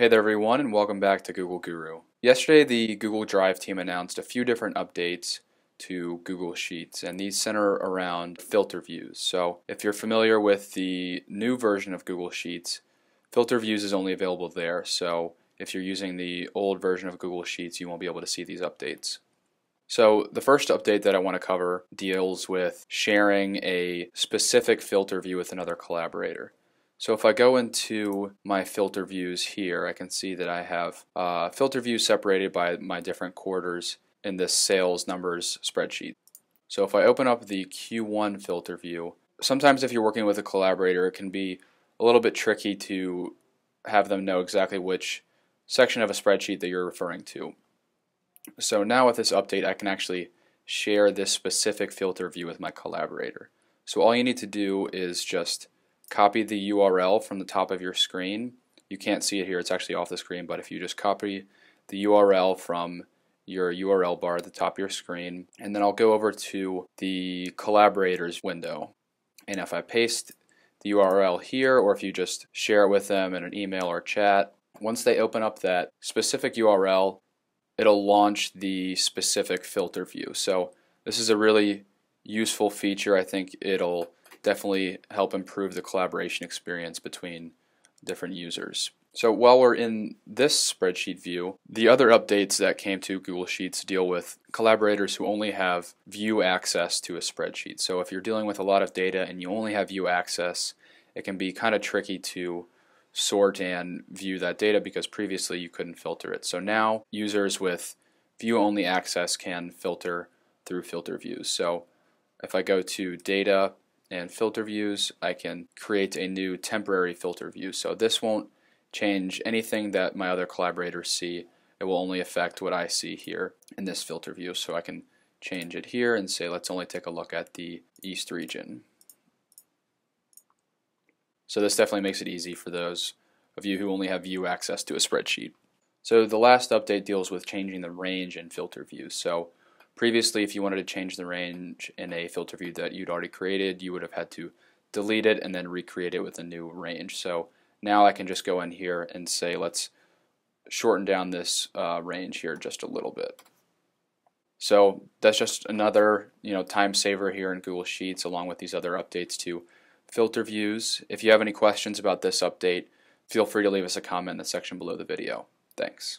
Hey there everyone, and welcome back to Google Guru. Yesterday the Google Drive team announced a few different updates to Google Sheets, and these center around filter views. So if you're familiar with the new version of Google Sheets, filter views is only available there, so if you're using the old version of Google Sheets you won't be able to see these updates. So the first update that I want to cover deals with sharing a specific filter view with another collaborator. So if I go into my filter views here, I can see that I have filter views separated by my different quarters in this sales numbers spreadsheet. So if I open up the Q1 filter view, sometimes if you're working with a collaborator, it can be a little bit tricky to have them know exactly which section of a spreadsheet that you're referring to. So now with this update, I can actually share this specific filter view with my collaborator. So all you need to do is just copy the URL from the top of your screen. You can't see it here, it's actually off the screen, but if you just copy the URL from your URL bar at the top of your screen, and then I'll go over to the collaborators window. And if I paste the URL here, or if you just share it with them in an email or chat, once they open up that specific URL, it'll launch the specific filter view. So this is a really useful feature. I think it'll definitely help improve the collaboration experience between different users. So while we're in this spreadsheet view, the other updates that came to Google Sheets deal with collaborators who only have view access to a spreadsheet. So if you're dealing with a lot of data and you only have view access, it can be kind of tricky to sort and view that data because previously you couldn't filter it. So now users with view only access can filter through filter views. So if I go to data and filter views, I can create a new temporary filter view. So this won't change anything that my other collaborators see. It will only affect what I see here in this filter view. So I can change it here and say, let's only take a look at the East region. So this definitely makes it easy for those of you who only have view access to a spreadsheet. So the last update deals with changing the range in filter views. So previously, if you wanted to change the range in a filter view that you'd already created, you would have had to delete it and then recreate it with a new range. So now I can just go in here and say, let's shorten down this range here just a little bit. So that's just another time saver here in Google Sheets, along with these other updates to filter views. If you have any questions about this update, feel free to leave us a comment in the section below the video. Thanks.